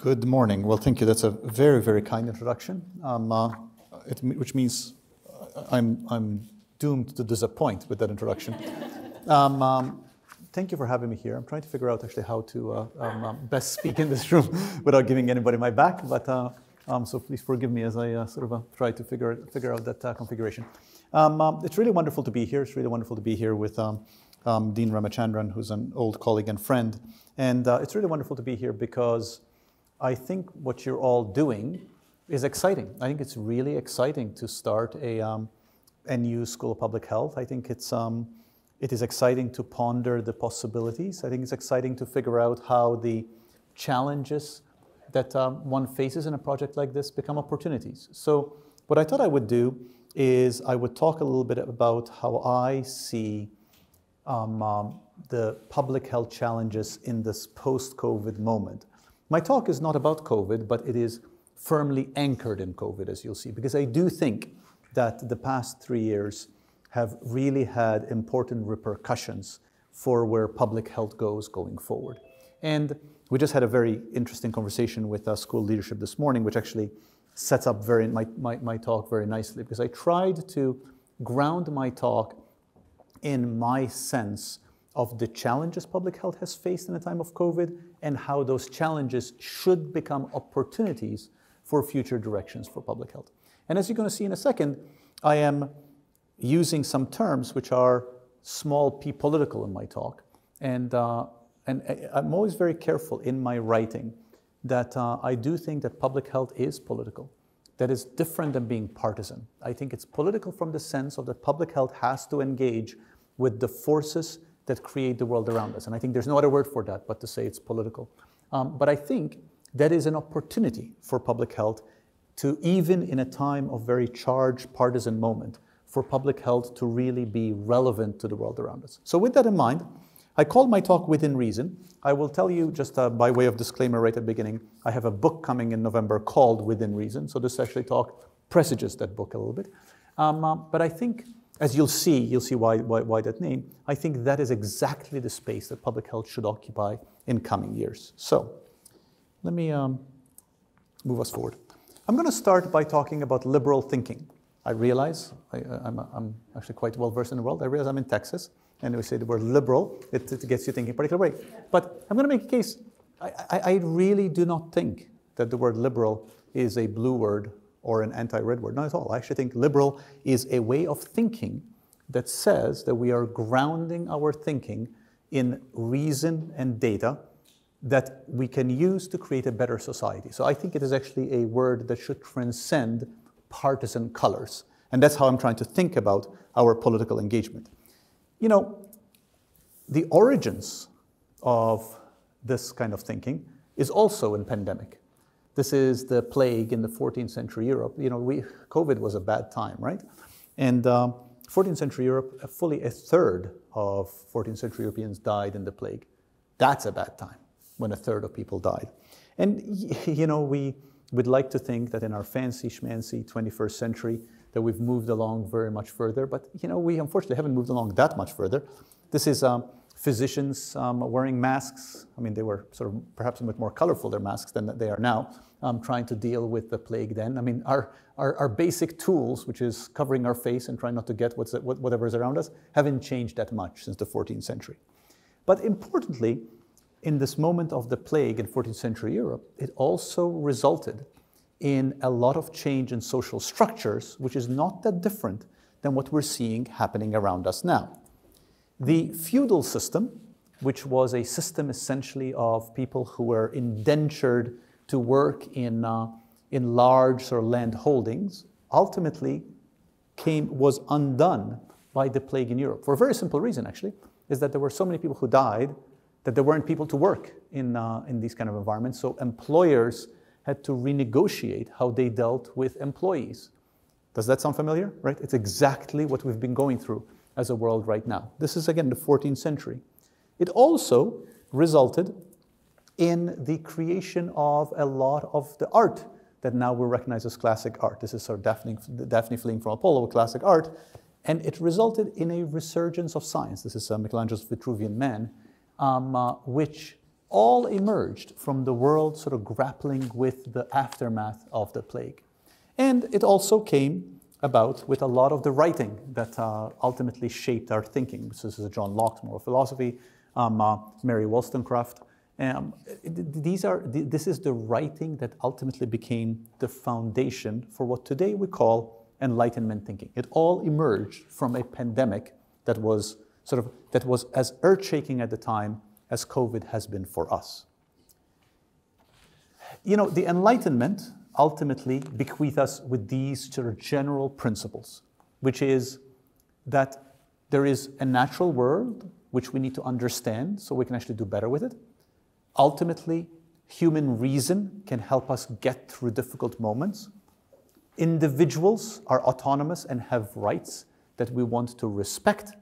Good morning. Well, thank you. That's a very, very kind introduction, which means I'm doomed to disappoint with that introduction. Thank you for having me here. I'm trying to figure out actually how to best speak in this room without giving anybody my back, but so please forgive me as I try to figure out that configuration. It's really wonderful to be here. It's really wonderful to be here with Dean Ramachandran, who's an old colleague and friend. And it's really wonderful to be here because I think what you're all doing is exciting. I think it's really exciting to start a new school of public health. I think it is exciting to ponder the possibilities. I think it's exciting to figure out how the challenges that one faces in a project like this become opportunities. So what I thought I would do is I would talk a little bit about how I see the public health challenges in this post-COVID moment. My talk is not about COVID, but it is firmly anchored in COVID, as you'll see, because I do think that the past 3 years have really had important repercussions for where public health goes going forward. And we just had a very interesting conversation with school leadership this morning, which actually sets up my talk very nicely, because I tried to ground my talk in my sense of the challenges public health has faced in a time of COVID and how those challenges should become opportunities for future directions for public health. And as you're going to see in a second, I am using some terms which are small p political in my talk. And I'm always very careful in my writing that I do think that public health is political. That is different than being partisan. I think it's political from the sense of that public health has to engage with the forces that create the world around us. And I think there's no other word for that but to say it's political. But I think that is an opportunity for public health to, even in a time of very charged partisan moment, for public health to really be relevant to the world around us. So with that in mind, I called my talk Within Reason. I will tell you, just by way of disclaimer right at the beginning, I have a book coming in November called Within Reason, so this actually talk presages that book a little bit. But I think, as you'll see why that name, I think that is exactly the space that public health should occupy in coming years. So let me move us forward. I'm going to start by talking about liberal thinking. I realize, I'm actually quite well versed in the world, I realize I'm in Texas. And we say the word liberal, it gets you thinking a particular way. But I'm going to make a case. I really do not think that the word liberal is a blue word or an anti-red word. Not at all. I actually think liberal is a way of thinking that says that we are grounding our thinking in reason and data that we can use to create a better society. So I think it is actually a word that should transcend partisan colors. And that's how I'm trying to think about our political engagement. You know, the origins of this kind of thinking is also in pandemic. This is the plague in the 14th century Europe. You know, COVID was a bad time, right? And 14th century Europe, fully a third of 14th century Europeans died in the plague. That's a bad time when a third of people died. And, you know, we would like to think that in our fancy schmancy 21st century, that we've moved along very much further, but you know, we unfortunately haven't moved along that much further. This is physicians wearing masks. I mean, they were sort of perhaps a bit more colorful, their masks, than they are now, trying to deal with the plague then. I mean, our basic tools, which is covering our face and trying not to get whatever is around us, haven't changed that much since the 14th century. But importantly, in this moment of the plague in 14th century Europe, it also resulted in a lot of change in social structures, which is not that different than what we're seeing happening around us now. The feudal system, which was a system essentially of people who were indentured to work in large sort of land holdings, ultimately was undone by the plague in Europe. For a very simple reason, actually, is that there were so many people who died that there weren't people to work in these kind of environments, so employers had to renegotiate how they dealt with employees. Does that sound familiar? Right? It's exactly what we've been going through as a world right now. This is, again, the 14th century. It also resulted in the creation of a lot of the art that now we recognize as classic art. This is sort of Daphne fleeing from Apollo, classic art. And it resulted in a resurgence of science. This is Michelangelo's Vitruvian Man, which all emerged from the world sort of grappling with the aftermath of the plague. And it also came about with a lot of the writing that ultimately shaped our thinking. So this is John Locke's Moral Philosophy, Mary Wollstonecraft. This is the writing that ultimately became the foundation for what today we call Enlightenment thinking. It all emerged from a pandemic that was as earth-shaking at the time as COVID has been for us. You know, the Enlightenment ultimately bequeath us with these sort of general principles, which is that there is a natural world which we need to understand so we can actually do better with it. Ultimately, human reason can help us get through difficult moments. Individuals are autonomous and have rights that we want to respect.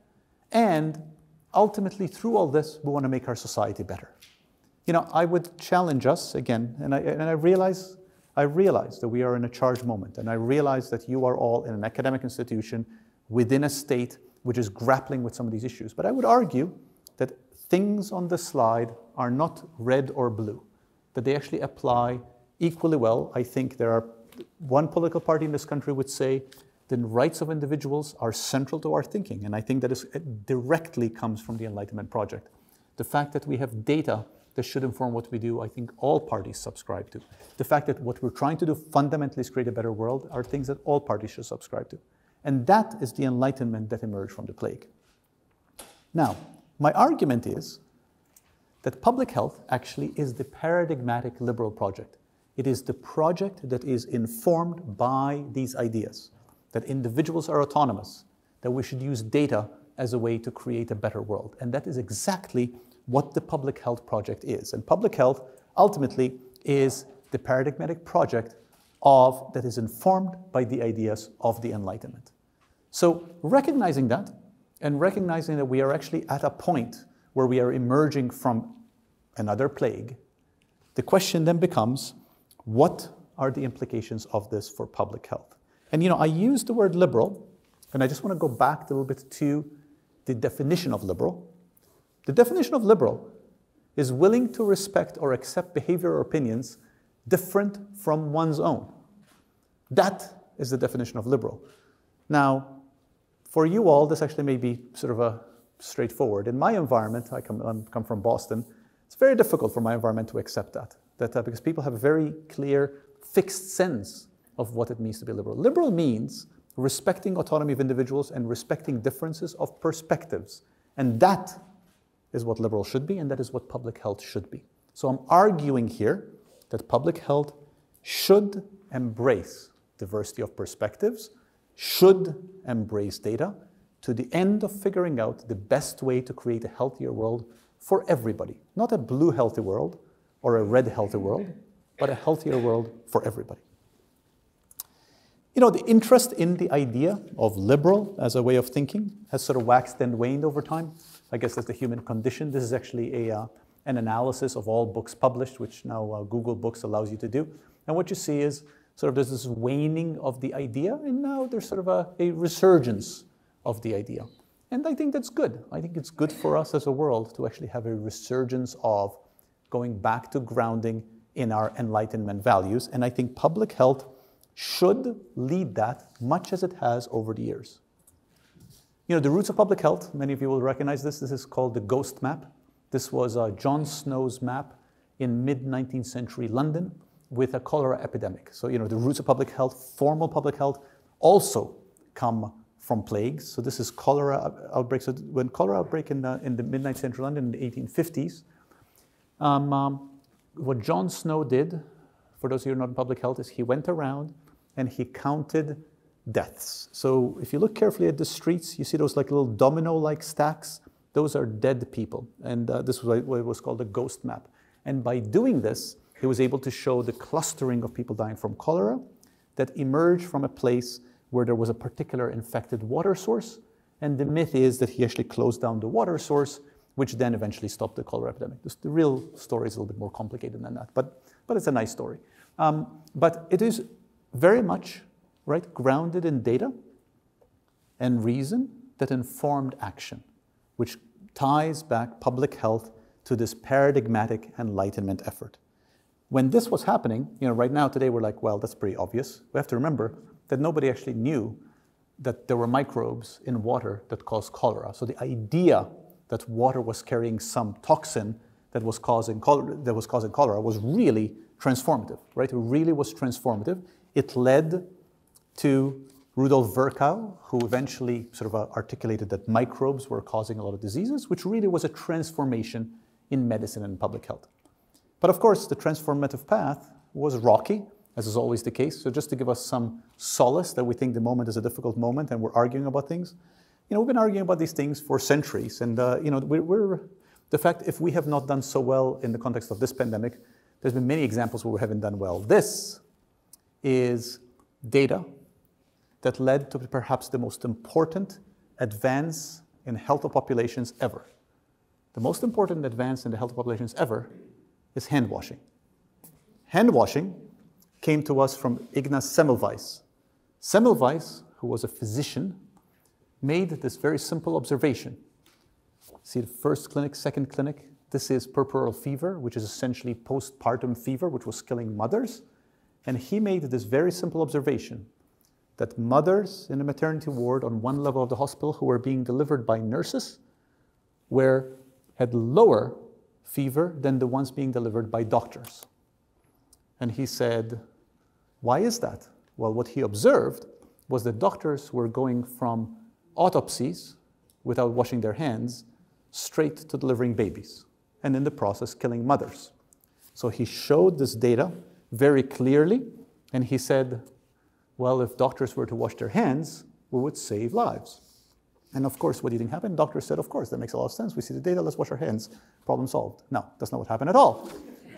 And ultimately, through all this, we want to make our society better. You know, I would challenge us again, and I realize that we are in a charged moment, and I realize that you are all in an academic institution within a state which is grappling with some of these issues. But I would argue that things on the slide are not red or blue, that they actually apply equally well. I think there are one political party in this country would say the rights of individuals are central to our thinking, and I think that it directly comes from the Enlightenment project. The fact that we have data that should inform what we do, I think all parties subscribe to. The fact that what we're trying to do fundamentally is create a better world are things that all parties should subscribe to. And that is the Enlightenment that emerged from the plague. Now, my argument is that public health actually is the paradigmatic liberal project. It is the project that is informed by these ideas, that individuals are autonomous, that we should use data as a way to create a better world. And that is exactly what the public health project is. And public health ultimately is the paradigmatic project that is informed by the ideas of the Enlightenment. So recognizing that, and recognizing that we are actually at a point where we are emerging from another plague, the question then becomes, what are the implications of this for public health? And you know, I use the word liberal, and I just want to go back a little bit to the definition of liberal. The definition of liberal is willing to respect or accept behavior or opinions different from one's own. That is the definition of liberal. Now, for you all, this actually may be sort of a straightforward. In my environment, I come from Boston, it's very difficult for my environment to accept that because people have a very clear, fixed sense of what it means to be liberal. Liberal means respecting autonomy of individuals and respecting differences of perspectives. And that is what liberal should be, and that is what public health should be. So I'm arguing here that public health should embrace diversity of perspectives, should embrace data, to the end of figuring out the best way to create a healthier world for everybody. Not a blue healthy world or a red healthy world, but a healthier world for everybody. You know, the interest in the idea of liberal as a way of thinking has sort of waxed and waned over time. I guess that's the human condition. This is actually an analysis of all books published, which now Google Books allows you to do. And what you see is sort of there's this waning of the idea, and now there's sort of a resurgence of the idea. And I think that's good. I think it's good for us as a world to actually have a resurgence of going back to grounding in our Enlightenment values. And I think public health should lead that, much as it has over the years. You know, the roots of public health, many of you will recognize this. This is called the ghost map. This was John Snow's map in mid-19th century London with a cholera epidemic. So, you know, the roots of public health, formal public health, also come from plagues. So this is cholera outbreak. So when cholera outbreak in the mid-19th century London in the 1850s, what John Snow did, for those of you who are not in public health, is he went around and he counted deaths. So if you look carefully at the streets, you see those like little domino-like stacks. Those are dead people. And this was what was called a ghost map. And by doing this, he was able to show the clustering of people dying from cholera that emerged from a place where there was a particular infected water source. And the myth is that he actually closed down the water source, which then eventually stopped the cholera epidemic. The real story is a little bit more complicated than that, but it's a nice story. But it is very much grounded in data and reason that informed action, which ties back public health to this paradigmatic Enlightenment effort. When this was happening, you know, right now, today, we're like, well, that's pretty obvious. We have to remember that nobody actually knew that there were microbes in water that caused cholera. So the idea that water was carrying some toxin that was causing cholera, was really transformative, right? It really was transformative. It led to Rudolf Verkau, who eventually sort of articulated that microbes were causing a lot of diseases, which really was a transformation in medicine and public health. But of course, the transformative path was rocky, as is always the case. So just to give us some solace that we think the moment is a difficult moment and we're arguing about things, you know, we've been arguing about these things for centuries. And you know, the fact if we have not done so well in the context of this pandemic, there's been many examples where we haven't done well. This is data that led to perhaps the most important advance in health of populations ever. The most important advance in the health of populations ever is hand washing. Hand washing came to us from Ignaz Semmelweis. Semmelweis, who was a physician, made this very simple observation. See the first clinic, second clinic, this is puerperal fever, which is essentially postpartum fever, which was killing mothers. And he made this very simple observation that mothers in the maternity ward on one level of the hospital who were being delivered by nurses had lower fever than the ones being delivered by doctors. And he said, why is that? Well, what he observed was that doctors were going from autopsies without washing their hands straight to delivering babies, and in the process killing mothers. So he showed this data very clearly, and he said, well, if doctors were to wash their hands, we would save lives. And of course, what do you think happened? Doctors said, of course, that makes a lot of sense. We see the data, let's wash our hands. Problem solved. No, that's not what happened at all.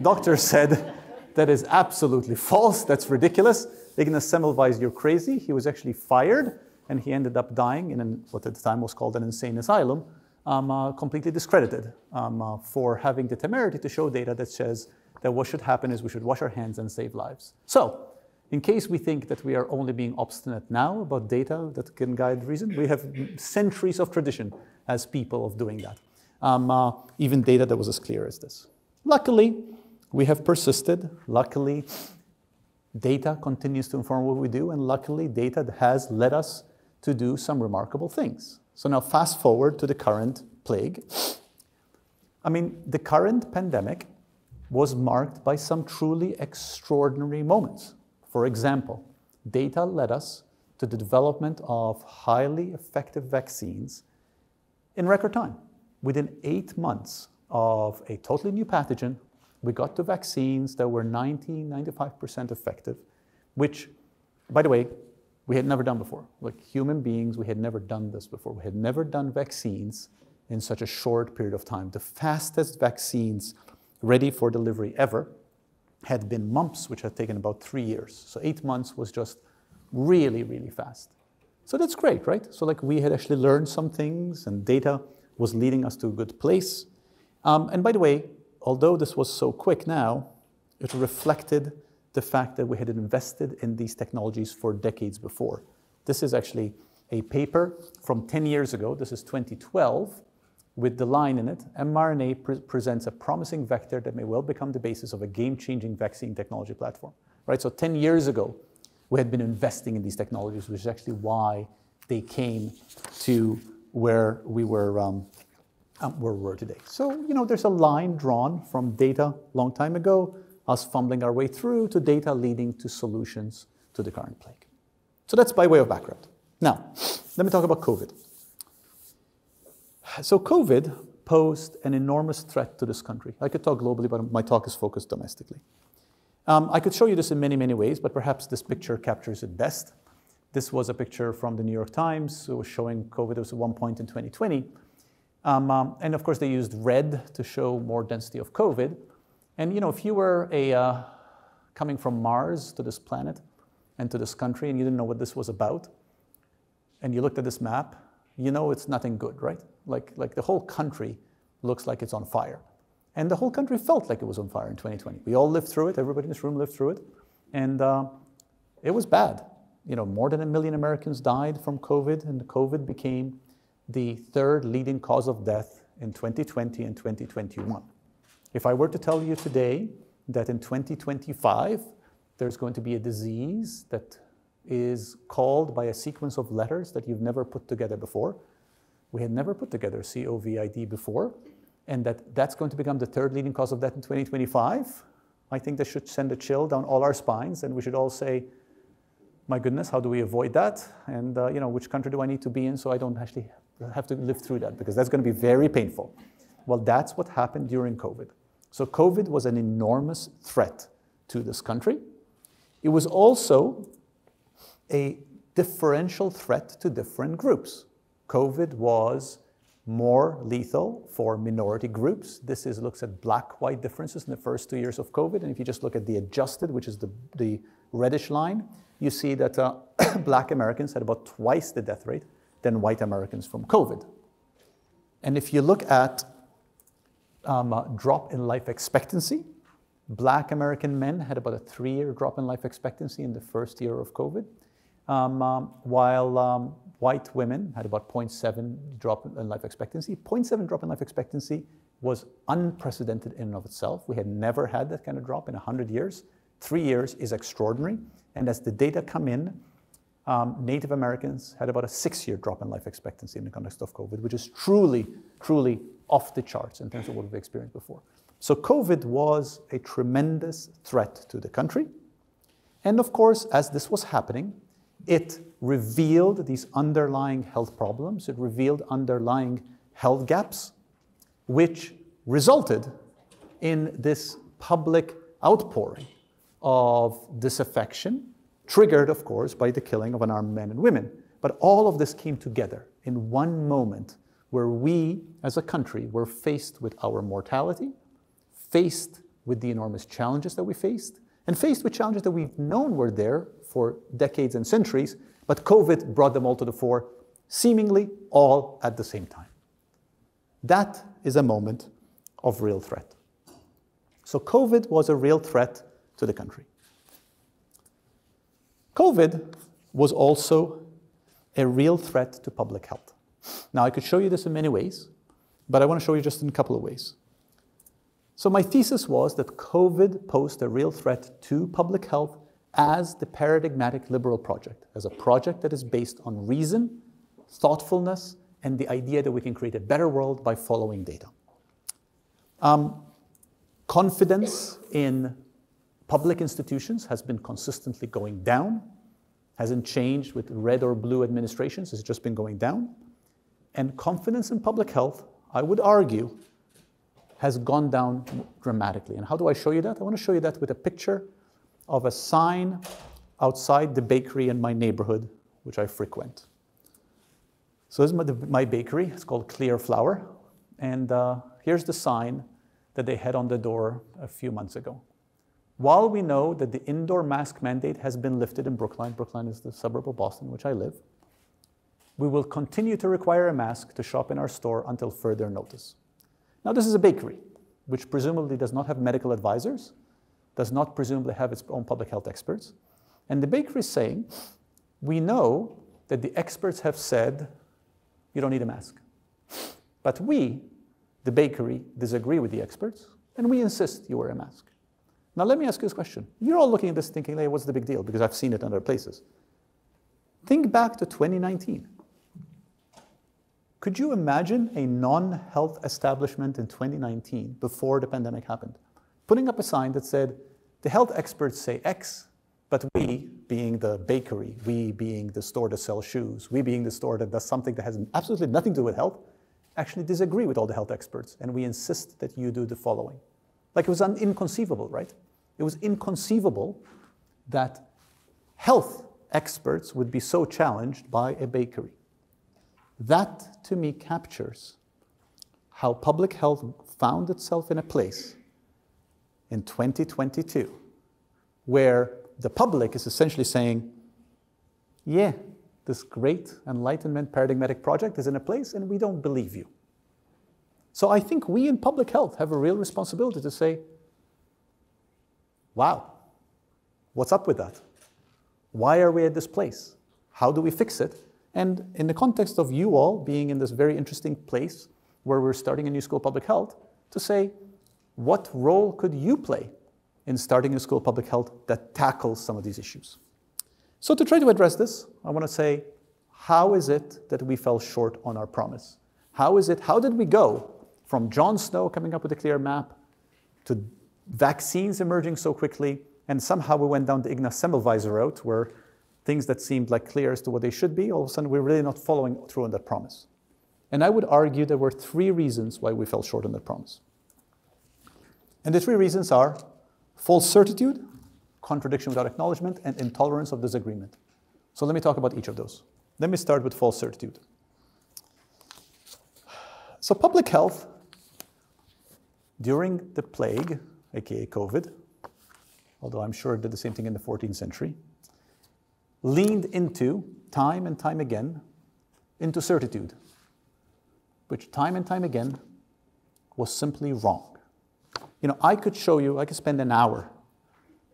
Doctors said, that is absolutely false. That's ridiculous. Ignaz Semmelweis, you're crazy. He was actually fired, and he ended up dying in what at the time was called an insane asylum, completely discredited for having the temerity to show data that says that what should happen is we should wash our hands and save lives. So, in case we think that we are only being obstinate now about data that can guide reason, we have centuries of tradition as people of doing that. Even data that was as clear as this. Luckily, we have persisted. Luckily, data continues to inform what we do, and luckily, data has led us to do some remarkable things. So now fast forward to the current plague. I mean, the current pandemic was marked by some truly extraordinary moments. For example, data led us to the development of highly effective vaccines in record time. Within 8 months of a totally new pathogen, we got to vaccines that were 90–95% effective, which, by the way, we had never done before. Like human beings, we had never done this before. We had never done vaccines in such a short period of time. The fastest vaccines ready for delivery ever had been mumps, which had taken about 3 years. So 8 months was just really, really fast. So that's great, right? So like we had actually learned some things, and data was leading us to a good place. And by the way, although this was so quick now, it reflected the fact that we had invested in these technologies for decades before. This is actually a paper from 10 years ago. This is 2012. With the line in it, mRNA presents a promising vector that may well become the basis of a game-changing vaccine technology platform, right? So 10 years ago, we had been investing in these technologies, which is actually why they came to where we were today. So, you know, there's a line drawn from data long time ago, us fumbling our way through to data leading to solutions to the current plague. So that's by way of background. Now, let me talk about COVID. So COVID posed an enormous threat to this country. I could talk globally, but my talk is focused domestically. I could show you this in many, many ways, but perhaps this picture captures it best. This was a picture from the New York Times. It was showing COVID. It was at one point in 2020. And of course, they used red to show more density of COVID. And you know, if you were coming from Mars to this planet and to this country, and you didn't know what this was about, and you looked at this map, you know it's nothing good, right? Like the whole country looks like it's on fire. And the whole country felt like it was on fire in 2020. We all lived through it. Everybody in this room lived through it. And it was bad. You know, more than 1 million Americans died from COVID, and COVID became the third leading cause of death in 2020 and 2021. If I were to tell you today that in 2025, there's going to be a disease that is called by a sequence of letters that you've never put together before. We had never put together COVID before, and that's going to become the third leading cause of death in 2025. I think that should send a chill down all our spines, and we should all say, my goodness, how do we avoid that? And you know, which country do I need to be in so I don't actually have to live through that, because that's going to be very painful. Well, that's what happened during COVID. So COVID was an enormous threat to this country. It was also a differential threat to different groups. COVID was more lethal for minority groups. This looks at black-white differences in the first 2 years of COVID. And if you just look at the adjusted, which is the reddish line, you see that black Americans had about twice the death rate than white Americans from COVID. And if you look at drop in life expectancy, black American men had about a 3-year drop in life expectancy in the first year of COVID, while white women had about 0.7 drop in life expectancy. 0.7 drop in life expectancy was unprecedented in and of itself. We had never had that kind of drop in 100 years. 3 years is extraordinary. And as the data come in, Native Americans had about a 6-year drop in life expectancy in the context of COVID, which is truly, truly off the charts in terms of what we've experienced before. So COVID was a tremendous threat to the country. And of course, as this was happening, it revealed these underlying health problems. It revealed underlying health gaps, which resulted in this public outpouring of disaffection, triggered, of course, by the killing of unarmed men and women. But all of this came together in one moment where we, as a country, were faced with our mortality, faced with the enormous challenges that we faced, and faced with challenges that we've known were there for decades and centuries, but COVID brought them all to the fore, seemingly all at the same time. That is a moment of real threat. So COVID was a real threat to the country. COVID was also a real threat to public health. Now, I could show you this in many ways, but I want to show you just in a couple of ways. So my thesis was that COVID posed a real threat to public health as the paradigmatic liberal project, as a project that is based on reason, thoughtfulness, and the idea that we can create a better world by following data. Confidence in public institutions has been consistently going down, hasn't changed with red or blue administrations, it's just been going down. And confidence in public health, I would argue, has gone down dramatically. And how do I show you that? I want to show you that with a picture of a sign outside the bakery in my neighborhood, which I frequent. So this is my bakery. It's called Clear Flour. And here's the sign that they had on the door a few months ago. While we know that the indoor mask mandate has been lifted in Brookline — Brookline is the suburb of Boston in which I live — we will continue to require a mask to shop in our store until further notice. Now, this is a bakery, which presumably does not have medical advisors, does not presumably have its own public health experts. And the bakery is saying, we know that the experts have said, you don't need a mask. But we, the bakery, disagree with the experts, and we insist you wear a mask. Now, let me ask you this question. You're all looking at this thinking, hey, what's the big deal? Because I've seen it in other places. Think back to 2019. Could you imagine a non-health establishment in 2019, before the pandemic happened, putting up a sign that said, the health experts say X, but we, being the bakery, we being the store that sells shoes, we being the store that does something that has absolutely nothing to do with health, actually disagree with all the health experts, and we insist that you do the following. Like, it was inconceivable, right? It was inconceivable that health experts would be so challenged by a bakery. That, to me, captures how public health found itself in a place in 2022 where the public is essentially saying, yeah, this great Enlightenment paradigmatic project is in a place and we don't believe you. So I think we in public health have a real responsibility to say, wow, what's up with that? Why are we at this place? How do we fix it? And in the context of you all being in this very interesting place where we're starting a new school of public health, to say, What role could you play in starting a school of public health that tackles some of these issues? So to try to address this, I want to say, how is it that we fell short on our promise? How did we go from John Snow coming up with a clear map to vaccines emerging so quickly, and somehow we went down the Ignaz Semmelweis route where things that seemed like clear as to what they should be, all of a sudden we're really not following through on that promise. And I would argue there were three reasons why we fell short on that promise. And the three reasons are false certitude, contradiction without acknowledgement, and intolerance of disagreement. So let me talk about each of those. Let me start with false certitude. So public health during the plague, aka COVID, although I'm sure it did the same thing in the 14th century, leaned into, time and time again, into certitude, which time and time again was simply wrong. You know, I could spend an hour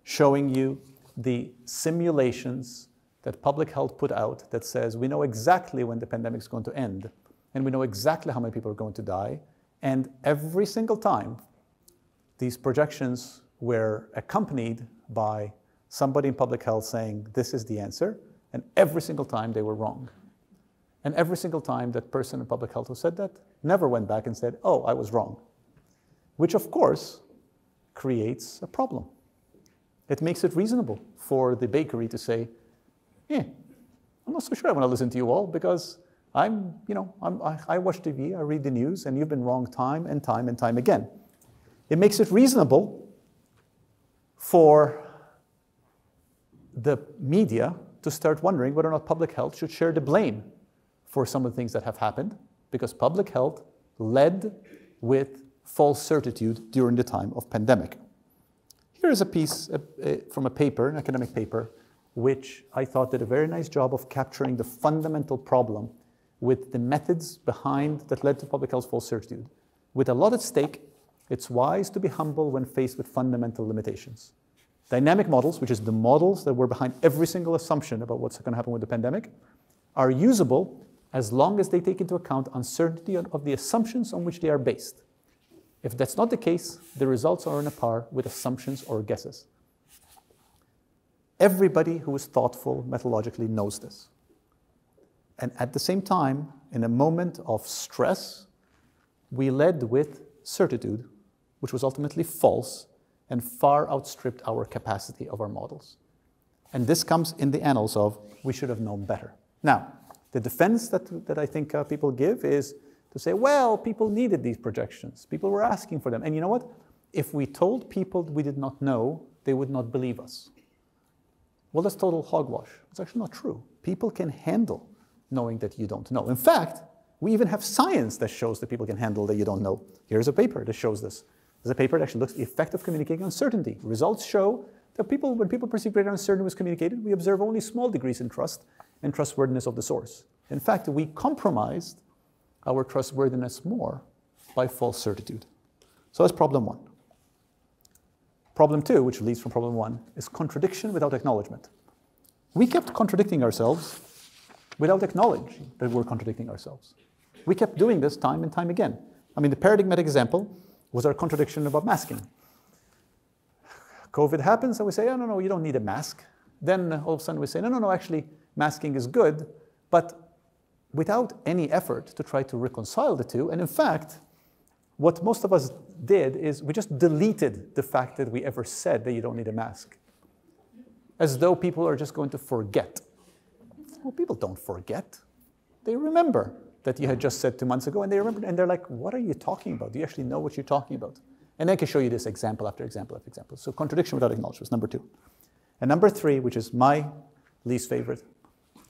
showing you the simulations that public health put out that says we know exactly when the pandemic is going to end, and we know exactly how many people are going to die, and every single time these projections were accompanied by somebody in public health saying this is the answer, and every single time they were wrong. And every single time that person in public health who said that never went back and said, oh, I was wrong, which of course creates a problem. It makes it reasonable for the bakery to say, yeah, I'm not so sure I want to listen to you all because I watch TV, I read the news, and you've been wrong time and time and time again. It makes it reasonable for the media to start wondering whether or not public health should share the blame for some of the things that have happened, because public health led with false certitude during the time of pandemic. Here is a piece from a paper, an academic paper, which I thought did a very nice job of capturing the fundamental problem with the methods behind that led to public health false certitude. With a lot at stake, it's wise to be humble when faced with fundamental limitations. Dynamic models, which is the models that were behind every single assumption about what's going to happen with the pandemic, are usable as long as they take into account uncertainty of the assumptions on which they are based. If that's not the case, the results are on a par with assumptions or guesses. Everybody who is thoughtful methodologically knows this. And at the same time, in a moment of stress, we led with certitude, which was ultimately false and far outstripped our capacity of our models. And this comes in the annals of, we should have known better. Now, the defense that I think people give is to say, well, people needed these projections. People were asking for them. And you know what? If we told people we did not know, they would not believe us. Well, that's total hogwash. It's actually not true. People can handle knowing that you don't know. In fact, we even have science that shows that people can handle that you don't know. Here's a paper that shows this. There's a paper that actually looks at the effect of communicating uncertainty. Results show that when people perceive greater uncertainty was communicated, we observe only small degrees in trust and trustworthiness of the source. In fact, we compromised our trustworthiness more by false certitude. So that's problem one. Problem two, which leads from problem one, is contradiction without acknowledgement. We kept contradicting ourselves without acknowledging that we're contradicting ourselves. We kept doing this time and time again. I mean, the paradigmatic example was our contradiction about masking. COVID happens and we say, oh, no, no, you don't need a mask. Then all of a sudden we say, no, no, no, actually masking is good, but without any effort to try to reconcile the two. And in fact, what most of us did is we just deleted the fact that we ever said that you don't need a mask, as though people are just going to forget. Well, people don't forget. They remember that you had just said 2 months ago, and they remember, and they're like, what are you talking about? Do you actually know what you're talking about? And I can show you this example after example after example. So contradiction without acknowledgement was number two. And number three, which is my least favorite,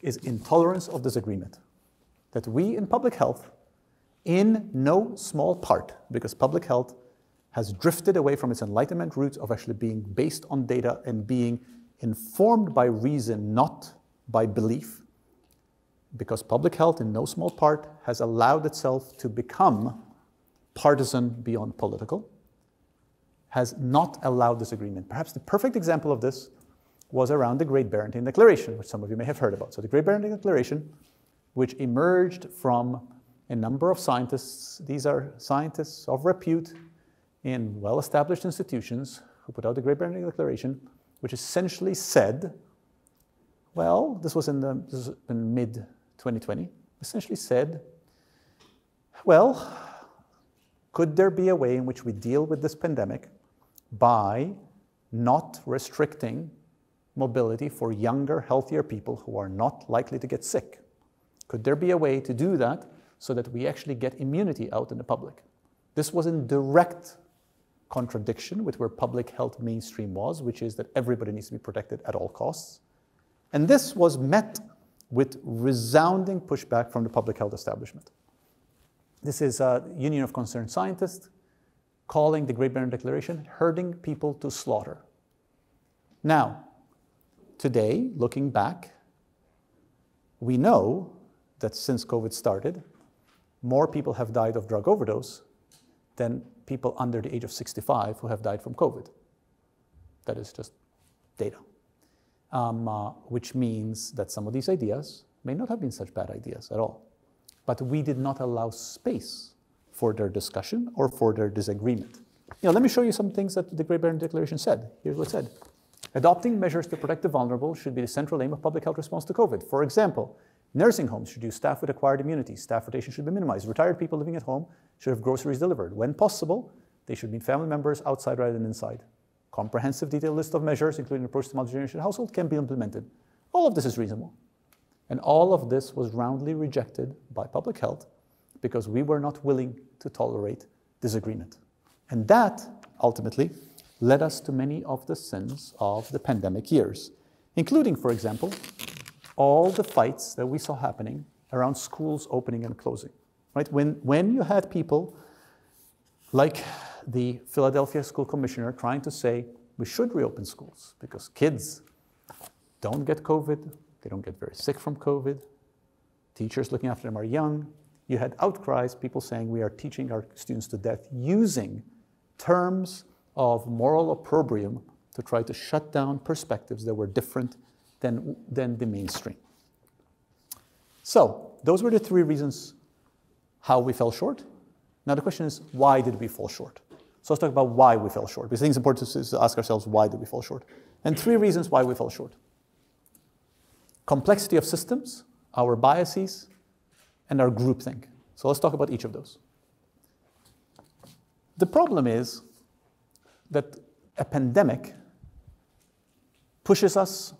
is intolerance of disagreement. That we in public health, in no small part, because public health has drifted away from its Enlightenment roots of actually being based on data and being informed by reason, not by belief, because public health in no small part has allowed itself to become partisan beyond political, has not allowed disagreement. Perhaps the perfect example of this was around the Great Barrington Declaration, which some of you may have heard about. So the Great Barrington Declaration, which emerged from a number of scientists, these are scientists of repute in well-established institutions who put out the Great Barrington Declaration, which essentially said, well, this was in the mid-2020, essentially said, well, could there be a way in which we deal with this pandemic by not restricting mobility for younger, healthier people who are not likely to get sick? Could there be a way to do that so that we actually get immunity out in the public? This was in direct contradiction with where public health mainstream was, which is that everybody needs to be protected at all costs. And this was met with resounding pushback from the public health establishment. This is a Union of Concerned Scientists calling the Great Barrington Declaration herding people to slaughter. Now, today, looking back, we know that since COVID started, more people have died of drug overdose than people under the age of 65 who have died from COVID. That is just data, which means that some of these ideas may not have been such bad ideas at all. But we did not allow space for their discussion or for their disagreement. You know, let me show you some things that the Great Barrington Declaration said. Here's what it said. Adopting measures to protect the vulnerable should be the central aim of public health response to COVID. For example, nursing homes should use staff with acquired immunity. Staff rotation should be minimized. Retired people living at home should have groceries delivered. When possible, they should meet family members outside rather than inside. Comprehensive detailed list of measures, including approach to multi-generation household, can be implemented. All of this is reasonable. And all of this was roundly rejected by public health because we were not willing to tolerate disagreement. And that, ultimately, led us to many of the sins of the pandemic years, including, for example, all the fights that we saw happening around schools opening and closing. Right? When you had people like the Philadelphia school commissioner trying to say, we should reopen schools because kids don't get COVID, they don't get very sick from COVID, teachers looking after them are young. You had outcries, people saying we are teaching our students to death, using terms of moral opprobrium to try to shut down perspectives that were different than the mainstream. So those were the three reasons how we fell short. Now the question is, why did we fall short? So let's talk about why we fell short, because I think it's important to ask ourselves, why did we fall short? And three reasons why we fell short. Complexity of systems, our biases, and our groupthink. So let's talk about each of those. The problem is that a pandemic pushes us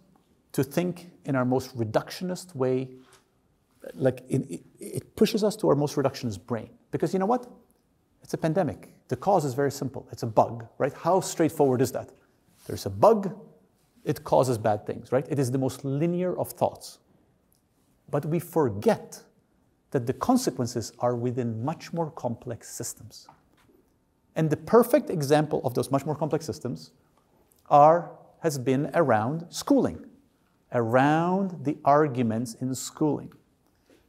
to think in our most reductionist way, like it pushes us to our most reductionist brain. Because you know what? It's a pandemic. The cause is very simple. It's a bug, right? How straightforward is that? There's a bug, it causes bad things, right? It is the most linear of thoughts. But we forget that the consequences are within much more complex systems. And the perfect example of those much more complex systems has been around schooling, around the arguments in schooling.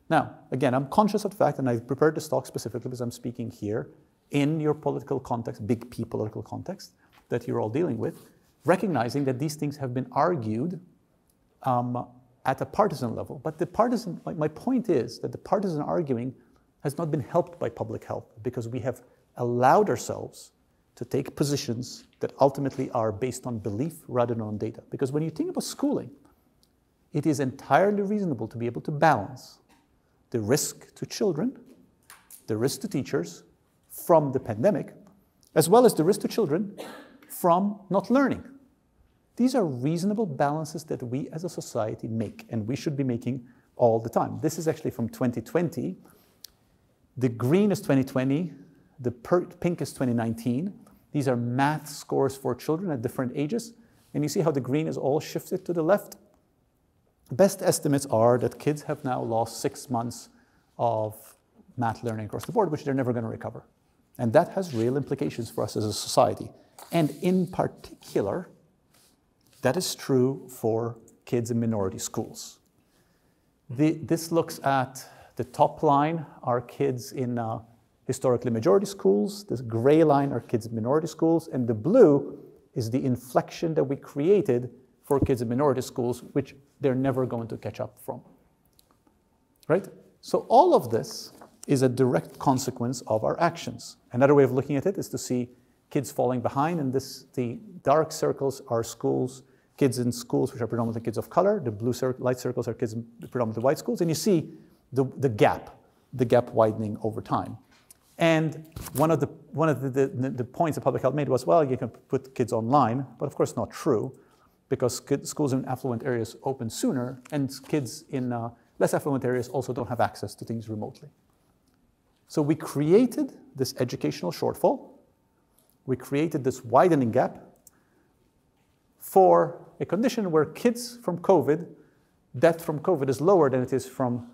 Now, again, I'm conscious of the fact, and I prepared this talk specifically because I'm speaking here in your political context, big P political context that you're all dealing with, recognizing that these things have been argued at a partisan level. But the partisan, my point is that the partisan arguing has not been helped by public health because we have allowed ourselves to take positions that ultimately are based on belief rather than on data. Because when you think about schooling, it is entirely reasonable to be able to balance the risk to children, the risk to teachers from the pandemic, as well as the risk to children from not learning. These are reasonable balances that we as a society make, and we should be making all the time. This is actually from 2020. The green is 2020. The pink is 2019. These are math scores for children at different ages. And you see how the green is all shifted to the left. Best estimates are that kids have now lost 6 months of math learning across the board, which they're never going to recover. And that has real implications for us as a society. And in particular, that is true for kids in minority schools. This looks at the top line are kids in historically majority schools, this gray line are kids in minority schools, and the blue is the inflection that we created for kids in minority schools, which they're never going to catch up from, right? So all of this is a direct consequence of our actions. Another way of looking at it is to see, kids falling behind, and this, the dark circles are schools, kids in schools which are predominantly kids of color. The blue light circles are kids in predominantly white schools, and you see the gap widening over time. And one of the points that public health made was, well, you can put kids online, but of course not true, because schools in affluent areas open sooner, and kids in less affluent areas also don't have access to things remotely. So we created this educational shortfall. We created this widening gap for a condition where kids from COVID, death from COVID is lower than it is from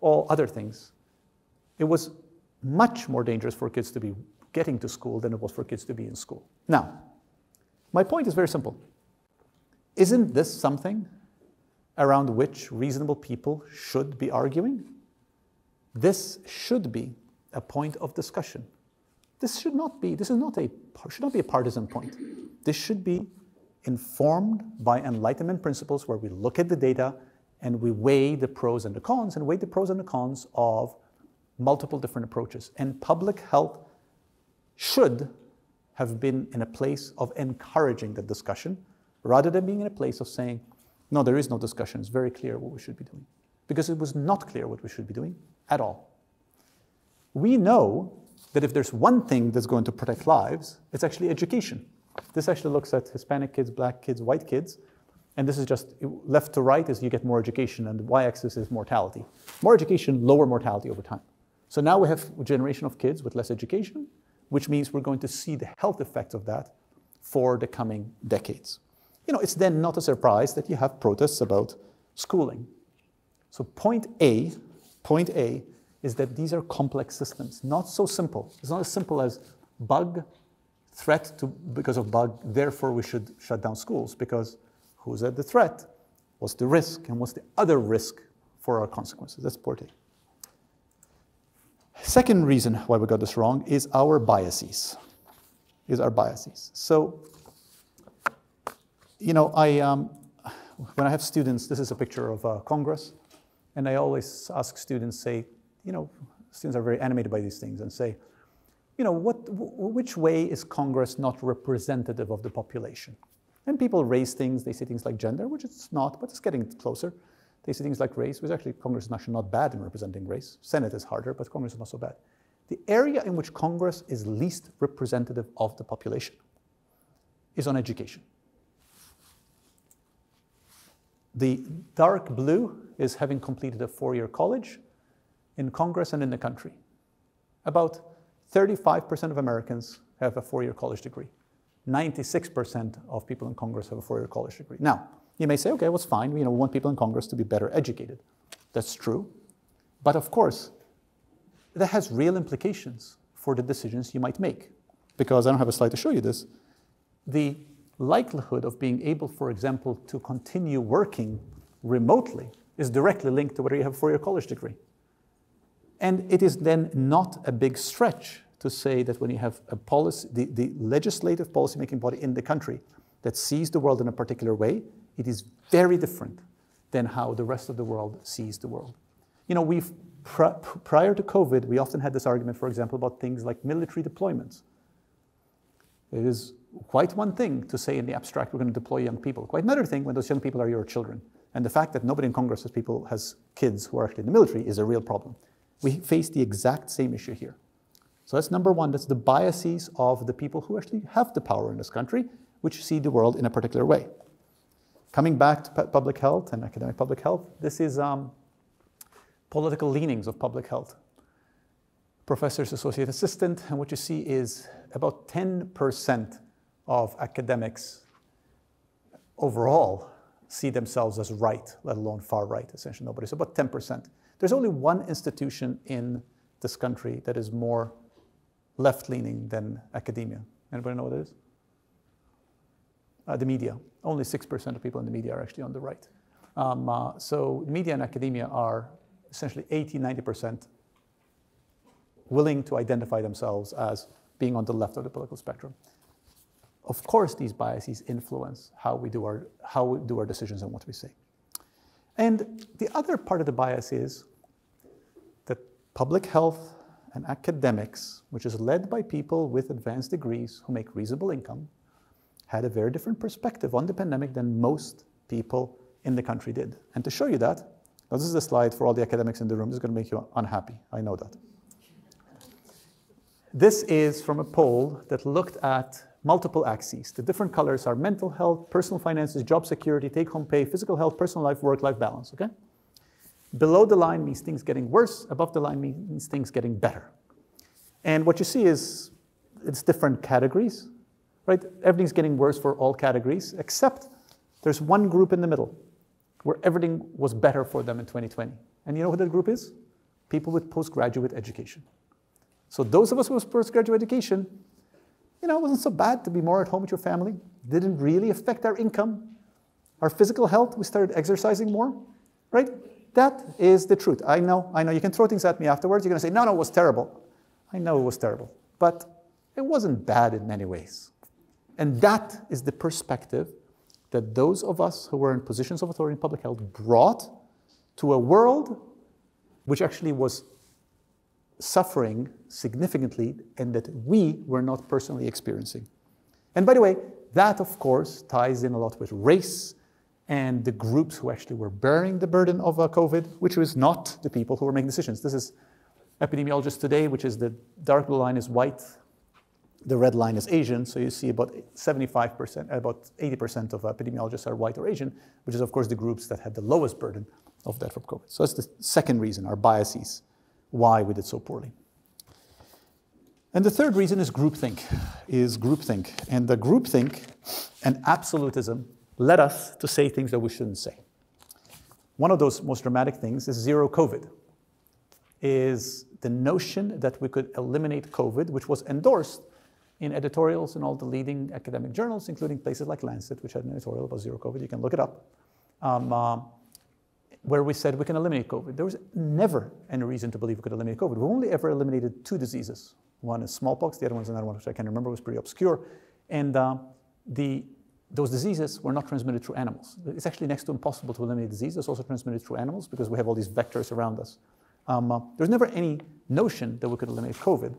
all other things. It was much more dangerous for kids to be getting to school than it was for kids to be in school. Now, my point is very simple. Isn't this something around which reasonable people should be arguing? This should be a point of discussion. This should not be, this should not be a partisan point. This should be informed by Enlightenment principles where we look at the data and we weigh the pros and the cons of multiple different approaches. And public health should have been in a place of encouraging the discussion rather than being in a place of saying, no, there is no discussion. It's very clear what we should be doing. Because it was not clear what we should be doing at all. We know that if there's one thing that's going to protect lives, it's actually education. This actually looks at Hispanic kids, black kids, white kids, and this is just left to right is you get more education, and the y-axis is mortality. More education, lower mortality over time. So now we have a generation of kids with less education, which means we're going to see the health effects of that for the coming decades. You know, it's then not a surprise that you have protests about schooling. So point A is that these are complex systems, not so simple. It's not as simple as bug, threat to, because of bug, therefore we should shut down schools, because who's at the threat? What's the risk? And what's the other risk for our consequences? That's part A. Second reason why we got this wrong is our biases, So, you know, when I have students, this is a picture of Congress, and I always ask students, say, you know, students are very animated by these things, and say, you know, which way is Congress not representative of the population? And people raise things, they say things like gender, which it's not, but it's getting closer. They say things like race, which actually Congress is actually not bad in representing race. Senate is harder, but Congress is not so bad. The area in which Congress is least representative of the population is on education. The dark blue is having completed a four-year college in Congress and in the country. About 35% of Americans have a four-year college degree. 96% of people in Congress have a four-year college degree. Now, you may say, okay, well, it's fine. You know, we want people in Congress to be better educated. That's true. But of course, that has real implications for the decisions you might make. Because I don't have a slide to show you this. The likelihood of being able, for example, to continue working remotely is directly linked to whether you have a four-year college degree. And it is then not a big stretch to say that when you have a policy, the legislative policymaking body in the country that sees the world in a particular way, it is very different than how the rest of the world sees the world. You know, we've prior to COVID, we often had this argument, for example, about things like military deployments. It is quite one thing to say in the abstract, we're going to deploy young people. Quite another thing when those young people are your children. And the fact that nobody in Congress has kids who are actually in the military is a real problem. We face the exact same issue here. So that's number one, that's the biases of the people who actually have the power in this country, which see the world in a particular way. Coming back to public health and academic public health, this is political leanings of public health. Professor's associate assistant, and what you see is about 10% of academics overall see themselves as right, let alone far right, essentially nobody, so about 10%. There's only one institution in this country that is more left-leaning than academia. Anybody know what it is? The media. Only 6% of people in the media are actually on the right. So media and academia are essentially 80, 90% willing to identify themselves as being on the left of the political spectrum. Of course, these biases influence how we do our decisions and what we say. And the other part of the bias is that public health, and academics, which is led by people with advanced degrees who make reasonable income, had a very different perspective on the pandemic than most people in the country did. And to show you that, now this is a slide for all the academics in the room. This is going to make you unhappy. I know that. This is from a poll that looked at multiple axes. The different colors are mental health, personal finances, job security, take-home pay, physical health, personal life, work-life balance, okay? Below the line means things getting worse. Above the line means things getting better. And what you see is it's different categories, right? Everything's getting worse for all categories, except there's one group in the middle where everything was better for them in 2020. And you know who that group is? People with postgraduate education. So those of us with postgraduate education, you know, it wasn't so bad to be more at home with your family. Didn't really affect our income. Our physical health, we started exercising more, right? That is the truth. I know, you can throw things at me afterwards. You're going to say, no, it was terrible. I know it was terrible, but it wasn't bad in many ways. And that is the perspective that those of us who were in positions of authority in public health brought to a world which actually was suffering significantly and that we were not personally experiencing. And by the way, that of course ties in a lot with race and the groups who actually were bearing the burden of COVID, which was not the people who were making decisions. This is epidemiologists today, which is the dark blue line is white, the red line is Asian. So you see about 75%, about 80% of epidemiologists are white or Asian, which is of course the groups that had the lowest burden of that from COVID. So that's the second reason, our biases, why we did so poorly. And the third reason is groupthink, And the groupthink and absolutism led us to say things that we shouldn't say. One of those most dramatic things is zero COVID, is the notion that we could eliminate COVID, which was endorsed in editorials in all the leading academic journals, including places like Lancet, which had an editorial about zero COVID. You can look it up, where we said we can eliminate COVID. There was never any reason to believe we could eliminate COVID. We only ever eliminated two diseases. One is smallpox. The other one's another one, which I can't remember. It was pretty obscure. And those diseases were not transmitted through animals. It's actually next to impossible to eliminate disease. It's also transmitted through animals because we have all these vectors around us. There's never any notion that we could eliminate COVID.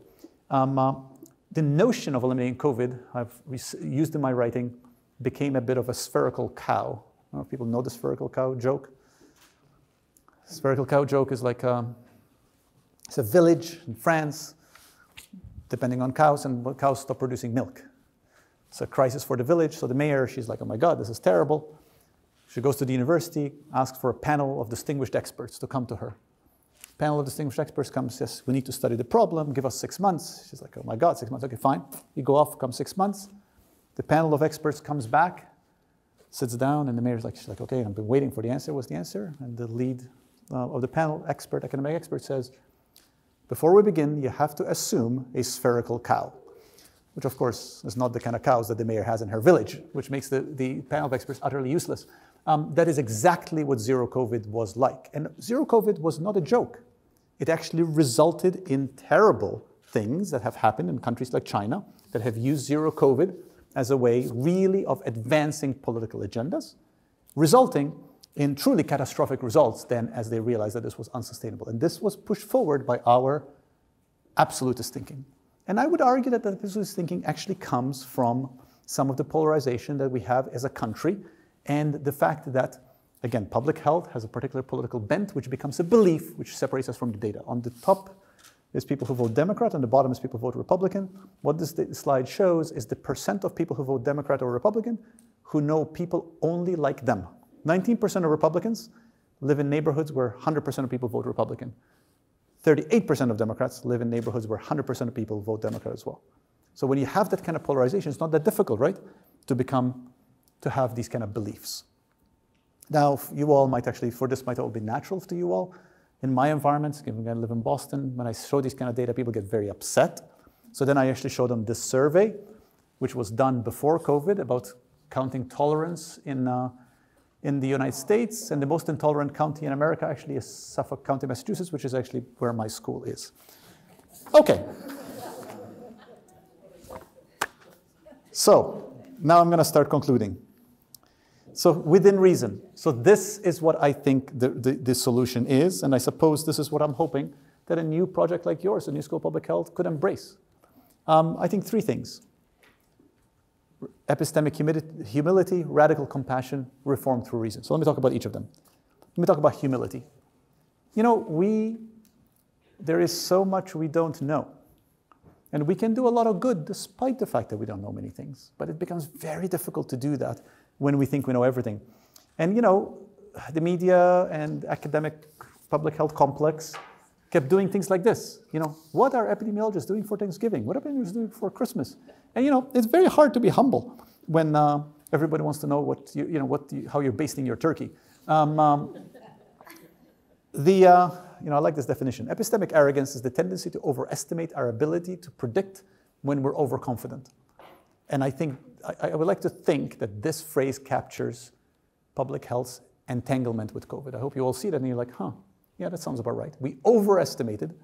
The notion of eliminating COVID, I've used in my writing, became a bit of a spherical cow. I don't know if people know the spherical cow joke. The spherical cow joke is like it's a village in France, depending on cows, and when cows stop producing milk. It's a crisis for the village. So the mayor, she's like, oh my God, this is terrible. She goes to the university, asks for a panel of distinguished experts to come to her. Panel of distinguished experts comes, says, we need to study the problem. Give us 6 months. She's like, oh my God, 6 months. Okay, fine. You go off, comes 6 months. The panel of experts comes back, sits down, and the mayor's like, she's like, okay, I've been waiting for the answer. What's the answer? And the lead of the panel expert, academic expert, says, before we begin, you have to assume a spherical cow, which of course is not the kind of cows that the mayor has in her village, which makes the panel of experts utterly useless. That is exactly what zero COVID was like. And zero COVID was not a joke. It actually resulted in terrible things that have happened in countries like China that have used zero COVID as a way really of advancing political agendas, resulting in truly catastrophic results then as they realized that this was unsustainable. And this was pushed forward by our absolutist thinking. And I would argue that this thinking actually comes from some of the polarization that we have as a country and the fact that, again, public health has a particular political bent, which becomes a belief, which separates us from the data. On the top is people who vote Democrat, on the bottom is people who vote Republican. What this slide shows is the percent of people who vote Democrat or Republican who know people only like them. 19% of Republicans live in neighborhoods where 100% of people vote Republican. 38% of Democrats live in neighborhoods where 100% of people vote Democrat as well. So when you have that kind of polarization, it's not that difficult, right, to have these kind of beliefs. Now, you all might actually, for this might all be natural to you all. In my environment, given I live in Boston, when I show these kind of data, people get very upset. So then I actually show them this survey, which was done before COVID, about counting tolerance in the United States, and the most intolerant county in America actually is Suffolk County, Massachusetts, which is actually where my school is. Okay. So now I'm going to start concluding. So within reason. So this is what I think the solution is, and I suppose this is what I'm hoping that a new project like yours, the New School of Public Health, could embrace? I think three things: epistemic humility, radical compassion, reform through reason. So let me talk about each of them. Let me talk about humility. You know, there is so much we don't know. And we can do a lot of good despite the fact that we don't know many things. But it becomes very difficult to do that when we think we know everything. And you know, the media and academic public health complex kept doing things like this. You know, what are epidemiologists doing for Thanksgiving? What are epidemiologists doing for Christmas? And you know, it's very hard to be humble when everybody wants to know what how you're basting your turkey. You know, I like this definition. Epistemic arrogance is the tendency to overestimate our ability to predict when we're overconfident. And I think, I would like to think that this phrase captures public health's entanglement with COVID. I hope you all see that and you're like, huh, yeah, that sounds about right. We overestimated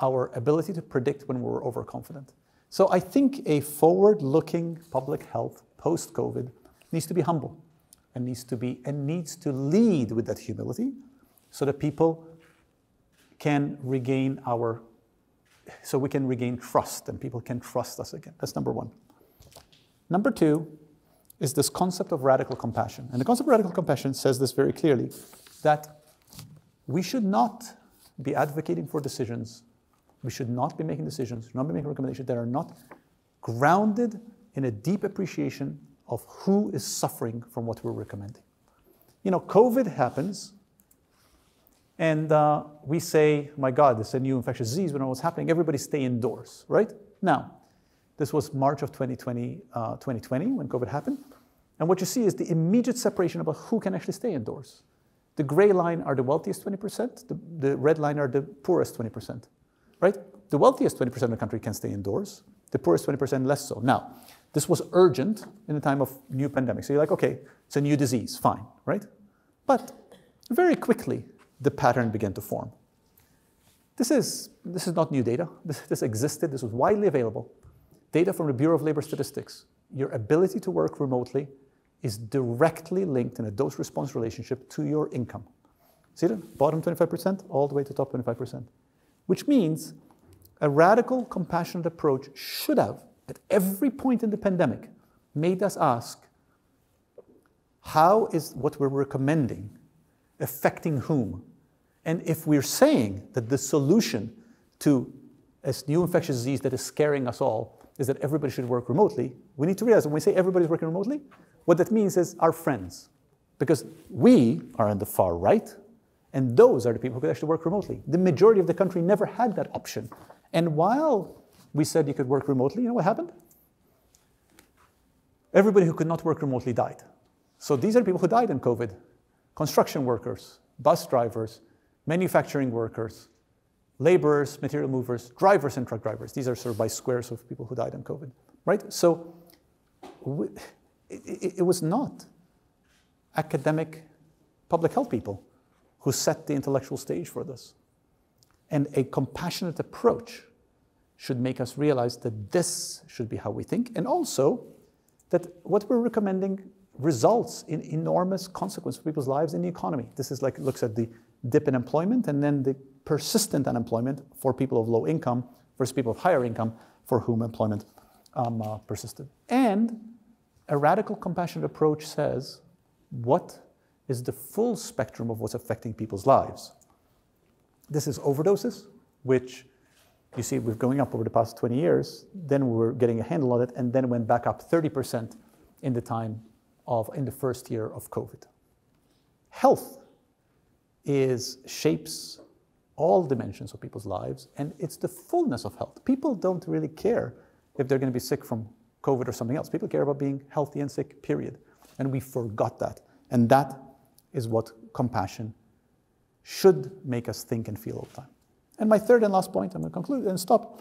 our ability to predict when we were overconfident. So I think a forward-looking public health post-COVID needs to be humble and needs to lead with that humility so that people can regain so we can regain trust and people can trust us again. That's number one. Number two is this concept of radical compassion. And the concept of radical compassion says this very clearly, that we should not be advocating for decisions. We should not be making decisions, not be making recommendations that are not grounded in a deep appreciation of who is suffering from what we're recommending. You know, COVID happens, and we say, my God, it's a new infectious disease. We don't know what's happening. Everybody stay indoors, right? Now, this was March of 2020 when COVID happened. And what you see is the immediate separation about who can actually stay indoors. The gray line are the wealthiest 20%. The red line are the poorest 20%, right? The wealthiest 20% of the country can stay indoors. The poorest 20% less so. Now, this was urgent in the time of new pandemic. So you're like, okay, it's a new disease, fine, right? But very quickly, the pattern began to form. This is not new data. This existed. This was widely available. Data from the Bureau of Labor Statistics. Your ability to work remotely is directly linked in a dose-response relationship to your income. See the bottom 25% all the way to top 25%, which means a radical, compassionate approach should have, at every point in the pandemic, made us ask, how is what we're recommending affecting whom? And if we're saying that the solution to a new infectious disease that is scaring us all is that everybody should work remotely, we need to realize when we say everybody's working remotely, what that means is our friends. Because we are on the far right, and those are the people who could actually work remotely. The majority of the country never had that option. And while we said you could work remotely, you know what happened? Everybody who could not work remotely died. So these are people who died in COVID. Construction workers, bus drivers, manufacturing workers, laborers, material movers, drivers and truck drivers. These are sort of by squares of people who died in COVID, right? So it was not academic public health people who set the intellectual stage for this. And a compassionate approach should make us realize that this should be how we think, and also that what we're recommending results in enormous consequence for people's lives in the economy. This is like, looks at the dip in employment and then the persistent unemployment for people of low income versus people of higher income for whom employment persisted. And a radical compassionate approach says, what is the full spectrum of what's affecting people's lives? This is overdoses, which you see we're going up over the past 20 years, then we were getting a handle on it, and then went back up 30% in the time in the first year of COVID. Health shapes all dimensions of people's lives, and it's the fullness of health. People don't really care if they're going to be sick from COVID or something else. People care about being healthy and sick, period. And we forgot that. And that is what compassion should make us think and feel all the time. And my third and last point, I'm going to conclude and stop,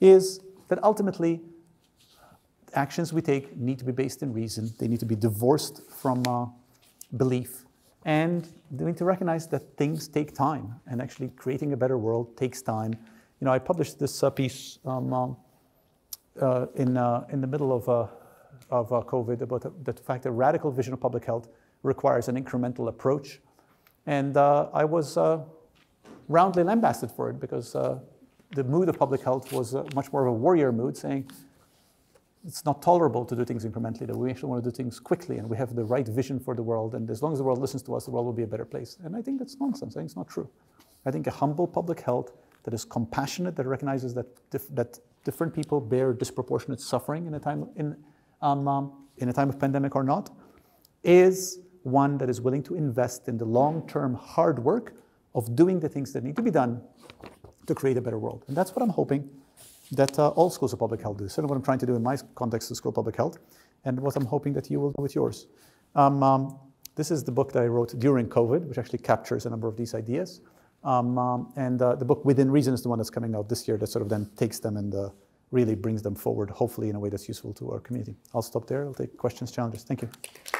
is that ultimately, actions we take need to be based in reason. They need to be divorced from belief. And they need to recognize that things take time, and actually creating a better world takes time. You know, I published this piece in the middle of COVID about the fact that radical vision of public health requires an incremental approach. And I was roundly lambasted for it because the mood of public health was much more of a warrior mood, saying it's not tolerable to do things incrementally, that we actually want to do things quickly, and we have the right vision for the world, and as long as the world listens to us, the world will be a better place. And I think that's nonsense. I think it's not true. I think a humble public health that is compassionate, that recognizes that different people bear disproportionate suffering in a time in a time of pandemic or not, is one that is willing to invest in the long-term hard work of doing the things that need to be done to create a better world. And that's what I'm hoping that all schools of public health do. Certainly what I'm trying to do in my context of school of public health, and what I'm hoping that you will do with yours. This is the book that I wrote during COVID, which actually captures a number of these ideas. The book Within Reason is the one that's coming out this year that sort of then takes them and really brings them forward, hopefully in a way that's useful to our community. I'll stop there. I'll take questions, challenges. Thank you.